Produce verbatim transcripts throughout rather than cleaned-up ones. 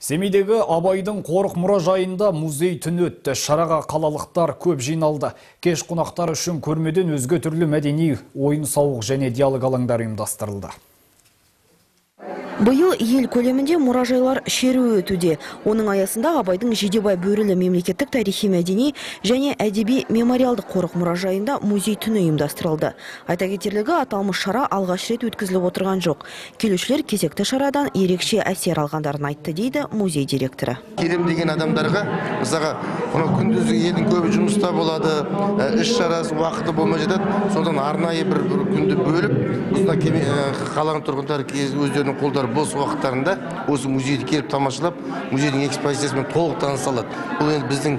Семейдегі Абайдың қорық-мұражайында музей түні өтті. Шараға қалалықтар көп жиналды. Кеш қонақтар үшін көрмеден өзге түрлі мәдени ойын-сауық және диалог алаңдары ұйымдастырылды. Биыл ел көлемінде мұражайлар шеруі өтуде. Оның аясында Абайдың Жидебай бөрілі мемлекеттік тарихи мәдени және әдеби мемориалдық қорық мұражайында музей түні ұйымдастырылды. Айта кетерлігі, аталмыш шара алғаш рет өткізіліп отырған жоқ. Келушілер кезекті шарадан ерекше әсер алғандарын айтты, дейді музей директоры. Келем деген адамдарға, мысалға, күндізгі елдің көбі жұмыста болады, іс шарасы уақыты болмай жатады, содан арнайы бір күнді бөліп, қаланың тұрғындары өздерінің қолдары бос уақыттарында осы музейді келіп тамашалап, музейдің экспозициясымен толық таныса алады. Бұл енді біздің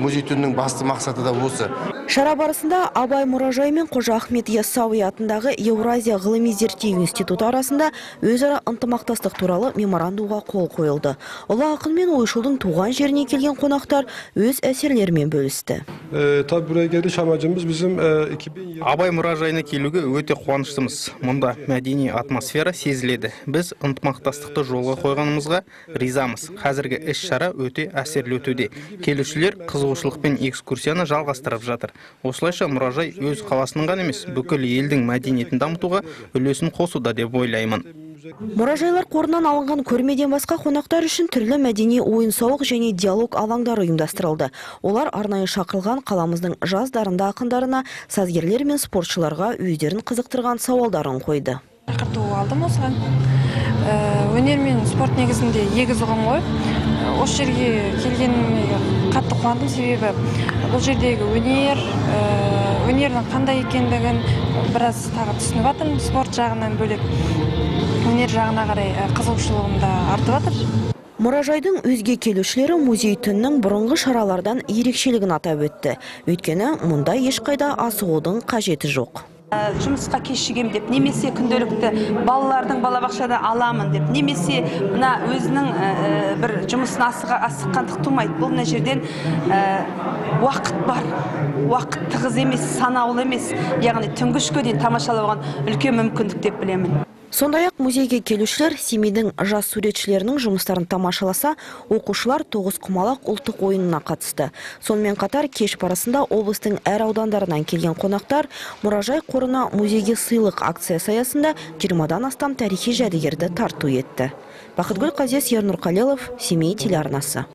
музей түнінің басты мақсаты да осы. Шара барысында Абай мұражайы мен Қожа Ахмет Ясауи атындағы Еуразия ғылыми зерттеу институты арасында өзара ынтымақтастық туралы меморандумға қол қойылды. Ұлы ақын мен ойшылдың туған жеріне келген қонақтар өз әсерлерімен бөлісті. Абай мұражайына келуге өте қуаныштымыз. Мұнда мәдени атмосфера сезіледі. Біз ынтымақтастықты жолға қойғанымызға ризамыз. Қазіргі іс-шара өте әсерлі өтуде. Келушілер қызығушылықпен экскурсияны жалғастырып жатыр. Осылайша мұражай өз қаласының ғана емес, бүкіл елдің мәдениетін дамытуға үлесін қосуда деп ойлаймын. Мұражайлар қорынан алынған көрмеден басқа қонақтар үшін түрлі мәдени ойын-сауық және диалог алаңдары ұйымдастырылды. Олар арнайы шақырылған қаламыздың жаздарында ақындарына, сазгерлер мен спортшыларға өздерін қызықтырған сауалдарын қойды. Тақырыпты алдым осыған. Өнер мен спорт негізінде егіз ұғым ғой. Осы жерге келгеніме қатты қуандым, себебі бұл жердегі өнер, өнердің қандай екендігін біраз тағы түсініп жатырмын. Спорт жағынан бөлек өнер жағына қарай қызығушылығым да артып жатыр. Мұражайдың өзге келушілері музей түнінің бұрынғы шаралардан ерекшелігін атап өтті. Өйткені мұнда ешқайда асығудың қажеті жоқ. Жұмысқа кешігем деп, немесе күнделікті балалардың балабақшада аламын деп, немесе мына өзінің бір жұмысын асыққандық тумайды. Бұл мына жерден уақыт бар, уақыт тығыз емес, санаулы емес, яғни түнгі дейін тамашалауған үлкен мүмкіндік деп білемін. Сондай-ақ музейге келушілер Семейдің жас суретшілерінің жұмыстарын тамашаласа, оқушылар тоғыз құмалақ ұлттық ойынына қатысты. Сонымен қатар кеш барысында облыстың әр аудандарынан келген қонақтар мұражай қорына музейге сыйлық акциясы аясында жиырмадан астам тарихи жәдігерді тарту етті. Бақытгүл Қазес, Ернур Калилов, Семей телеарнасы.